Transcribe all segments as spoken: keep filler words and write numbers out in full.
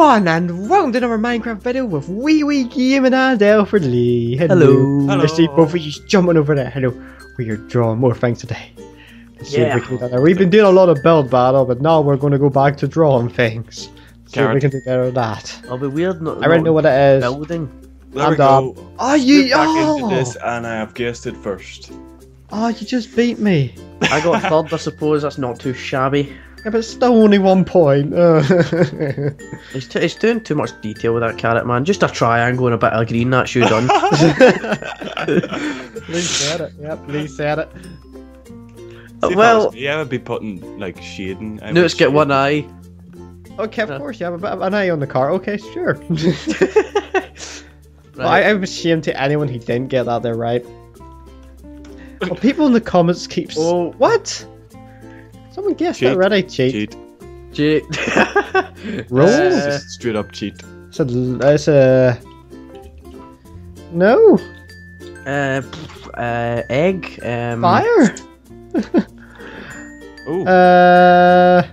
Everyone, and welcome to another Minecraft video with Yoshi Gamers and Alfred Lee. Hello. Hello. I see both of you jumping over there. Hello. We are drawing more things today. Let's yeah. see if we can do that. We've been doing a lot of build battle, but now we're going to go back to drawing things. Let's see if we can do better than that. I'll be weird. Not I already know what it is. Building. There and, we go. Um, oh, you. Back oh. into this, and I have guessed it first. Oh, you just beat me. I got third, I suppose. That's not too shabby. Yeah, but it's still only one point. Uh. He's, t he's doing too much detail with that carrot, man. Just a triangle and a bit of green, that's you done. Lee said it, yep, Lee said it. See, well, yeah, I would be putting, like, shading. I no, it's shade. Get one eye. Okay, of yeah. course, you have a bit of an eye on the car. Okay, sure. Right. Well, I, I'm ashamed to anyone who didn't get that there, right? Well, people in the comments keep... Oh, what? Someone guessed that already. Cheat. Cheat. Cheat. Roll. Uh, just straight up cheat. It's a. It's a. No. Uh. Uh. Egg. Um, Fire. Oh. Uh.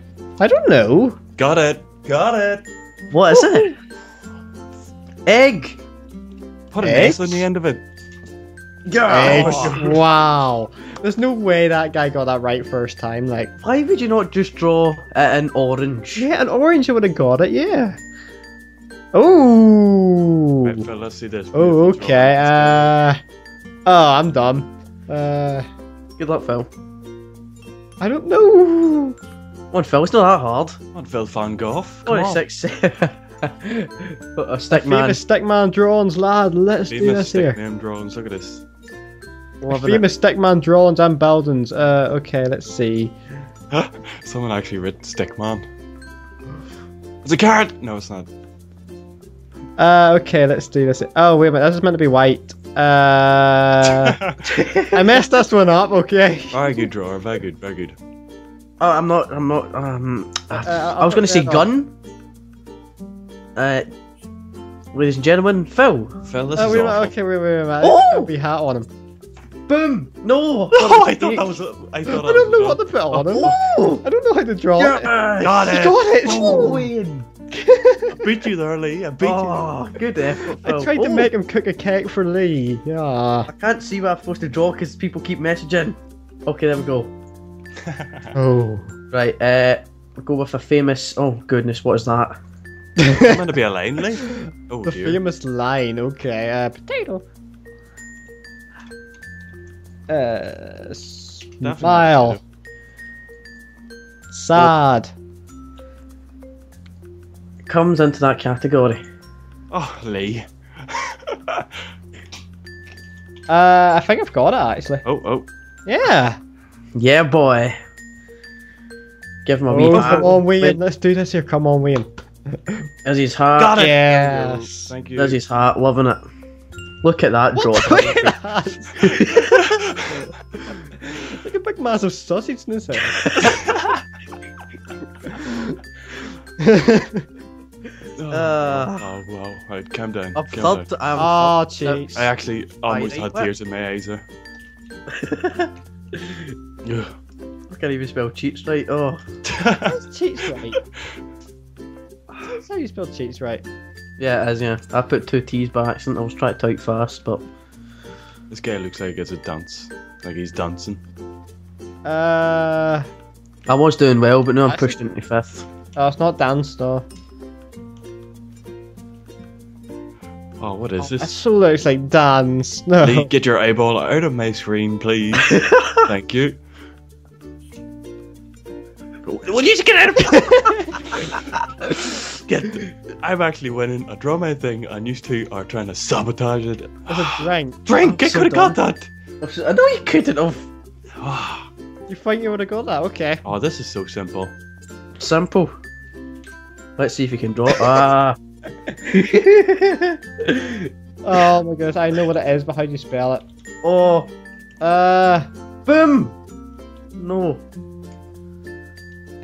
I don't know. Got it. Got it. What is oh. it? Egg. Put an S on the end of it. Oh. Wow. There's no way that guy got that right first time. Like, why would you not just draw an orange? Yeah, an orange. I would have got it. Yeah. Oh. Right, well, let's see this. Oh, okay. Uh. Oh, I'm done. Uh. Good luck, Phil. I don't know. Come on, Phil. It's not that hard. Come on, Phil Van Gogh. twenty-six. A stick man. Famous stick man drawings, lad. Let's famous do this stick here. Name drawings. Look at this. Famous stickman drawings and buildings. Uh, okay, let's see. Someone actually read stickman. It's a carrot. No, it's not. Uh, okay, let's do this. Oh wait a minute, this is meant to be white. Uh, I messed this one up. Okay. Very good drawer. Very good. Very good. Oh, I'm not. I'm not. Um, uh, I was going to say gun. Uh. Ladies and gentlemen, Phil. Phil, this uh, is we awful. Okay, wait, wait, wait. Oh, be hat on him. Boom! No! No! I thought that was. A, I thought. I don't know what to put on it. Oh. I don't know how to draw yeah, it. Got it! Got it! Oh. I beat you there, Lee. I beat oh, you. Good effort. I tried oh. to make him cook a cake for Lee. Yeah. I can't see what I'm supposed to draw because people keep messaging. Okay, there we go. Oh. Right. Uh, we'll go with a famous. Oh goodness, what is that? It's meant to be a line, Lee. Oh the dear. Famous line. Okay. Uh, potato. Uh, smile. Definitely. Sad. It comes into that category. Oh, Lee. uh, I think I've got it actually. Oh, oh. Yeah. Yeah, boy. Give him a oh, wee. Come on, Wayne. Let's do this here. Come on, Wayne. There's his heart. Got it. Yes. Thank you. There's his heart. Loving it. Look at that draw. Look at that! Like a big massive sausage in his head. oh, uh, oh, wow. Right, calm down. Calm thought, down. Um, oh, jeez. I actually almost I had tears in my eyes there. I can't even spell cheats right. Oh. That's cheats right. That's how you spell cheats right. Yeah, it is, yeah. I put two T's by accident. I was trying to type fast, but... This guy looks like it's a dance. Like he's dancing. Uh... I was doing well, but now I'm pushed into fifth. Oh, it's not dance, though. Oh, what is oh, this? It so looks like dance. No. Lee, get your eyeball out of my screen, please. Thank you. Will you just get out of Get the, I'm actually winning. I draw my thing, and you two are trying to sabotage it. It was a drink. Drink! I so could have got that! I know you couldn't have. You think you would have got that? Okay. Oh, this is so simple. Simple. Let's see if you can draw. Ah. Oh my gosh, I know what it is, but how do you spell it? Oh. Uh. Boom! No.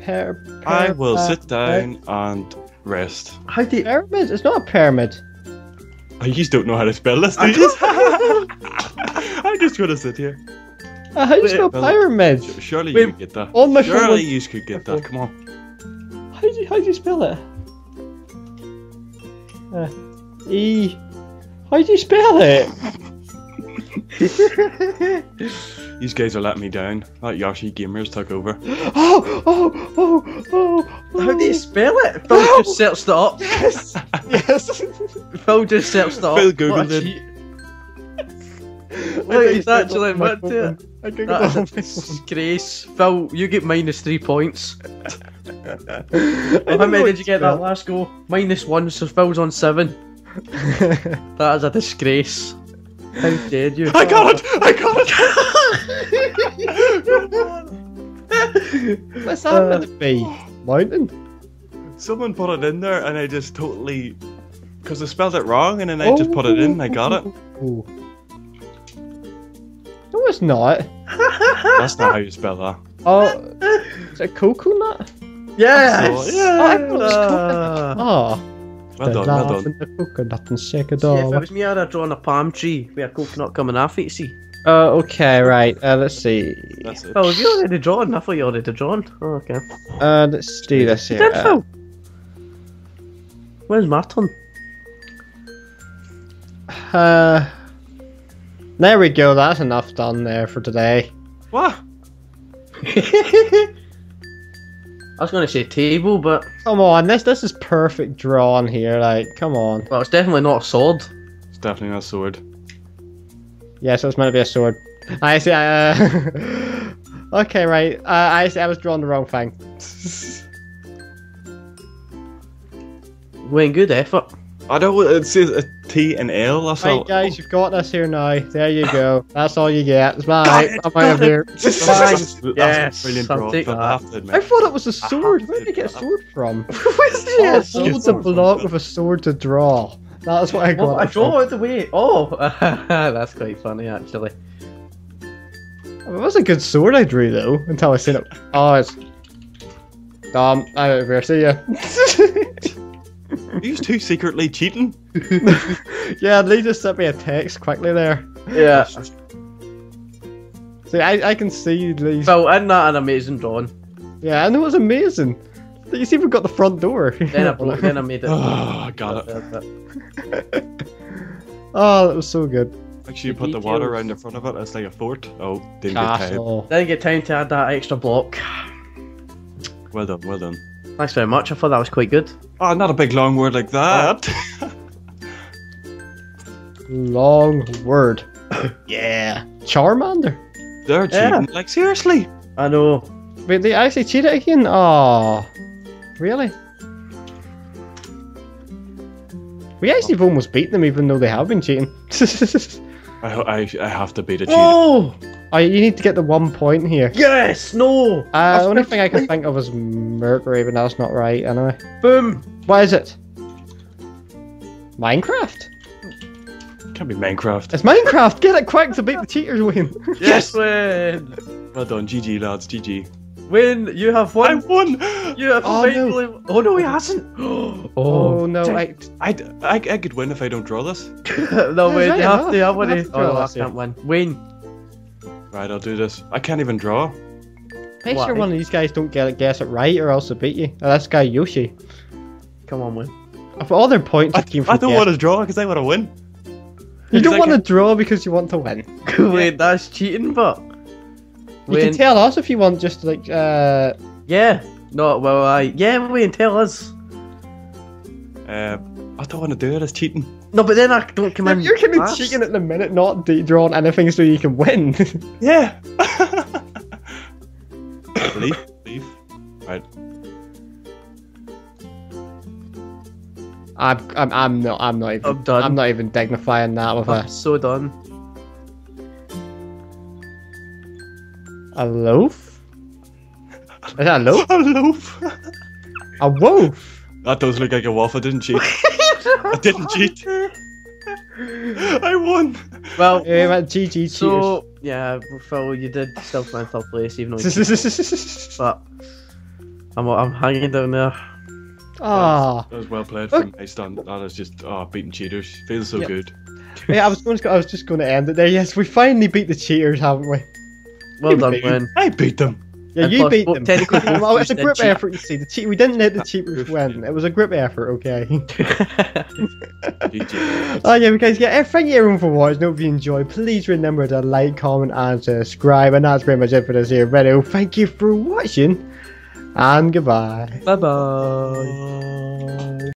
Per, per, I will uh, sit down per. and rest. How do you... Pyramid? It's not a pyramid. I just don't know how to spell this. I just... I'm just gonna sit here. Uh, how do you spell pyramid? Surely Wait, you could get that. Oh my Surely you could get that. Come on. How do you, how do you spell it? Uh, e. How do you spell it? These guys are letting me down. That Yoshi Gamers took over. Oh, oh, oh, oh, oh. How do you spell it? Phil oh. just searched it up. Yes, yes. Phil just searched it up. Phil Googled it. Look, he's actually went to it. I Googled it. That's grace. Phil, you get minus three points. How many did you get that last go? Minus one, so Phil's on seven. That is a disgrace. How dare you? I got it! I got it! What's happened to the bee? Mountain? Someone put it in there and I just totally... Because I spelled it wrong and then I oh. just put it in and I got it. Oh. No, it's not. That's not how you spell that. Oh, is it coconut? Yes! Yeah. Oh, I thought it was coconut. Oh. Well done, well done. The coconut and shake it all. See, if it was me, I'd have drawn a palm tree with a coconut coming off it, see? Uh, okay, right, uh, let's see. That's it. Oh, have you already drawn? I thought you already drawn. Oh, okay. Uh, let's do this here. You did, Phil. Where's my turn? Uh, there we go, that's enough done there for today. What? I was going to say table, but... Come on, this this is perfect drawn here, like, come on. Well, it's definitely not a sword. It's definitely not a sword. Yeah, so it's meant to be a sword. I see, uh... okay, right, uh, I see, I was drawing the wrong thing. Wayne, good effort. I don't know, it says a T and L, that's all. Right, guys, you've got this here now. There you go. That's all you get. It's mine. I'm out of here. It's mine. Yes. That's brilliant, bro. I, I thought it was a sword. Where did you get a sword from? Where did you get a block with a sword to draw? That's what I got. Well, I draw it the way. Oh, that's quite funny, actually. It was a good sword I drew, though, until I seen it. Oh, it's... Dumb. I'm out of here. See ya. Are you two secretly cheating? Yeah, they just sent me a text quickly there. Yeah. See, I, I can see these. Well, isn't that an amazing drawing? Yeah, I know it's amazing. You see, we've got the front door. Then I broke, then I made it. Oh, got it. Oh, that was so good. Make sure you put the water around the front of it. It's like a fort. Oh, didn't ah, get time. So. Didn't get time to add that extra block. Well done, well done. Thanks very much, I thought that was quite good. Oh, not a big long word like that. Long word. Yeah. Charmander. They're cheating, yeah. Like seriously. I know. Wait, they actually cheated again? Oh, really? We actually have almost beaten them even though they have been cheating. I, I, I have to beat a cheater. Oh! Oh, you need to get the one point here. Yes! No! Uh, the only thing I can think of is Mercury, but that's not right, anyway. Boom! What is it? Minecraft? It can't be Minecraft. It's Minecraft! Get it quick to beat the cheaters, Wayne! Yes, Wayne! Well done, G G lads, G G. Wayne, you have won! I won! You have oh, finally no. Oh no, he hasn't! Oh, oh no, I I, I... I could win if I don't draw this. No, Wayne, you have to, have one. Oh no, I can't win. Wayne! Right, I'll do this. I can't even draw. Make sure one of these guys don't get it, guess it right, or else they'll beat you. Oh, that's guy Yoshi. Come on, win. All their points I, came from I don't guess. want to draw because I want to win. You don't I want can... to draw because you want to win. Wait, yeah. That's cheating, but you can tell us if you want. Just like uh. Yeah. No. Well, I. Yeah, Wayne, tell us. Uh, I don't want to do it. It's cheating. No, but then I don't come in. You're kind of cheating at the minute, not drawing anything so you can win. Yeah. Leaf, leaf. Right. I'm, I'm, I'm not, I'm not even. I'm done. I'm not even dignifying that with I'm a. So done. A loaf? Is that a loaf? A loaf. A wolf. That does look like a waffle. Didn't cheat. I didn't cheat. I won. Well, yeah, man, G G. Cheaters. So yeah, Phil, you did still find third place, even though. But I'm I'm hanging down there. Ah, oh. That was well played from my stand. That is just ah oh, beating cheaters. Feels so yeah. good. Yeah, I was going to, I was just going to end it there. Yes, we finally beat the cheaters, haven't we? Well we done, man. I beat them. Yeah, you beat them. Well, it's a group effort, you see. The cheat, we didn't let the cheaters win. It was a group effort, okay? Oh yeah, guys, yeah, thank you everyone for watching. Hope you enjoyed. Please remember to like, comment, and subscribe. And that's pretty much it for this here video. Thank you for watching, and goodbye. Bye bye.